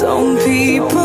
Some people